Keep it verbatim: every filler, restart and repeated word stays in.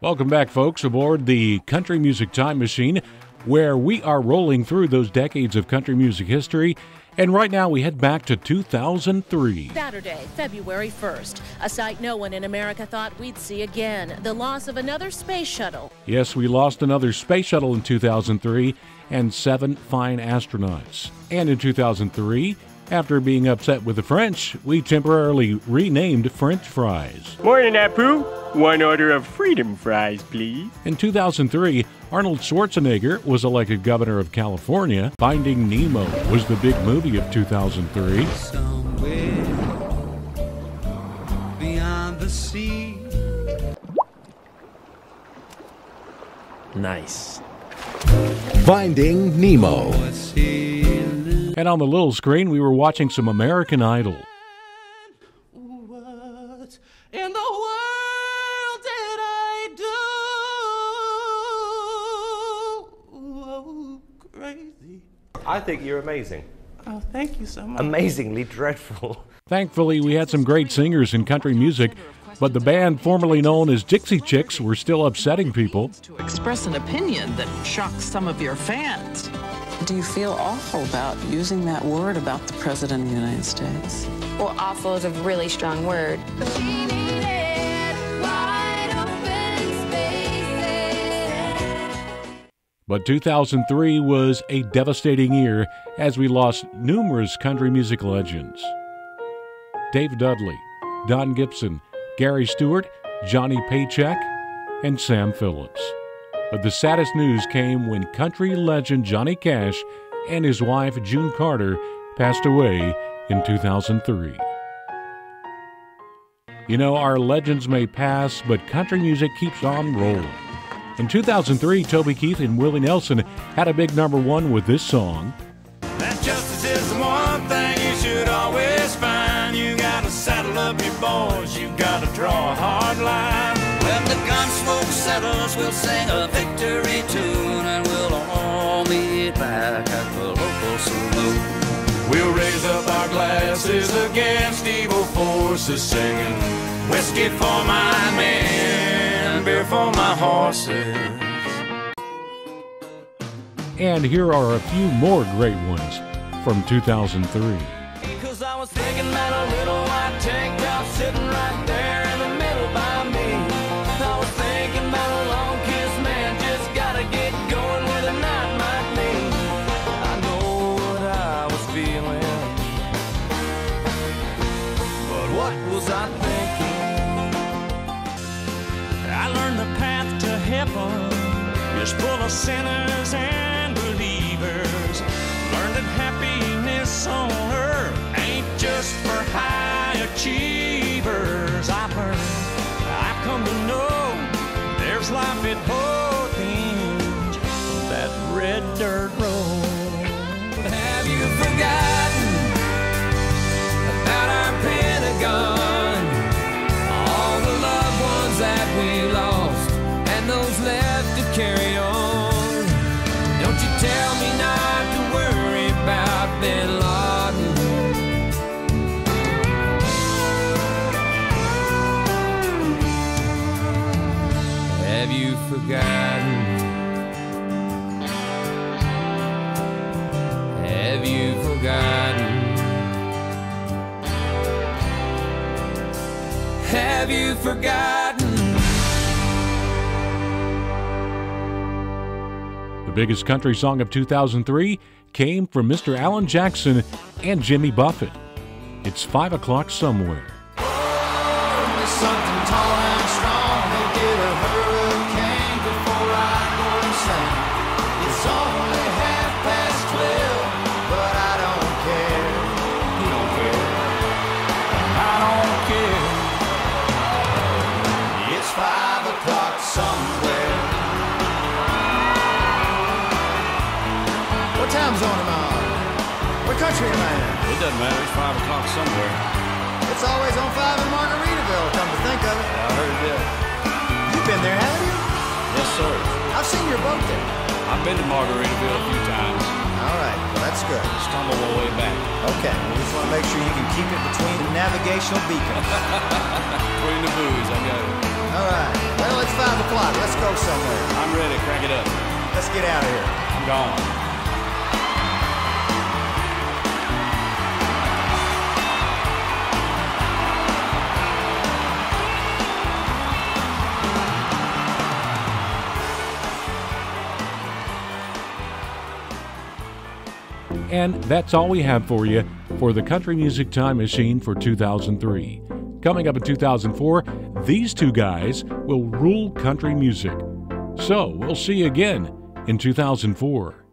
Welcome back, folks, aboard the Country Music Time Machine, where we are rolling through those decades of country music history. And right now we head back to two thousand three. Saturday, February first, a sight no one in America thought we'd see again, the loss of another space shuttle. Yes, we lost another space shuttle in two thousand three and seven fine astronauts. And in two thousand three, after being upset with the French, we temporarily renamed French fries. Morning, Apu. One order of freedom fries, please. In two thousand three, Arnold Schwarzenegger was elected governor of California. Finding Nemo was the big movie of two thousand three. Somewhere beyond the sea. Nice. Finding Nemo. And on the little screen, we were watching some American Idol. What in the world did I do? Oh, crazy. I think you're amazing. Oh, thank you so much. Amazingly dreadful. Thankfully, we had some great singers in country music, but the band formerly known as Dixie Chicks were still upsetting people. To express an opinion that shocks some of your fans. Do you feel awful about using that word about the President of the United States? Well, awful is a really strong word. She needed wide open spaces. But two thousand three was a devastating year as we lost numerous country music legends. Dave Dudley, Don Gibson, Gary Stewart, Johnny Paycheck, and Sam Phillips. But the saddest news came when country legend Johnny Cash and his wife June Carter passed away in two thousand three. You know, our legends may pass, but country music keeps on rolling. In two thousand three, Toby Keith and Willie Nelson had a big number one with this song. That justice is the one thing you should always find. You gotta saddle up your boys, you gotta draw a hard line. When the gun smoke settles, we'll sing a victory tune, and we'll all meet back at the local saloon. We'll raise up our glasses against evil forces, singing whiskey for my men, beer for my horses. And here are a few more great ones from two thousand three. Because I was thinking that a little white tank top sitting right there in the middle by me. Is full of sinners and believers. Learned that happiness on earth ain't just for high achievers. I've learned, I've come to know there's life at both ends of that red dirt road. Have you forgotten about our Pentagon? All the loved ones that we lost and those left. Carry on. Don't you tell me not to worry about Bin Laden. Have you forgotten? Have you forgotten? Have you forgotten? The biggest country song of two thousand three came from Mister Alan Jackson and Jimmy Buffett. It's five o'clock somewhere. Oh, there's something tall and strong. He'll get a hurricane before I go insane. It's only half past twelve, but I don't care. You don't care. I don't care. It's five o'clock somewhere. Time zone am I on? What country am I in? It doesn't matter. It's five o'clock somewhere. It's always on five in Margaritaville, come to think of it. Yeah, I heard it did. You've been there, haven't you? Yes, sir. I've seen your boat there. I've been to Margaritaville a few times. All right. Well, that's good. Just come all the way back. Okay. We just want to make sure you can keep it between the navigational beacons. Between the buoys, I got it. All right. Well, it's five o'clock. go somewhere. I'm ready. Crank it up. Let's get out of here. I'm gone. And that's all we have for you for the Country Music Time Machine for two thousand three. Coming up in two thousand four, these two guys will rule country music. So we'll see you again in two thousand four.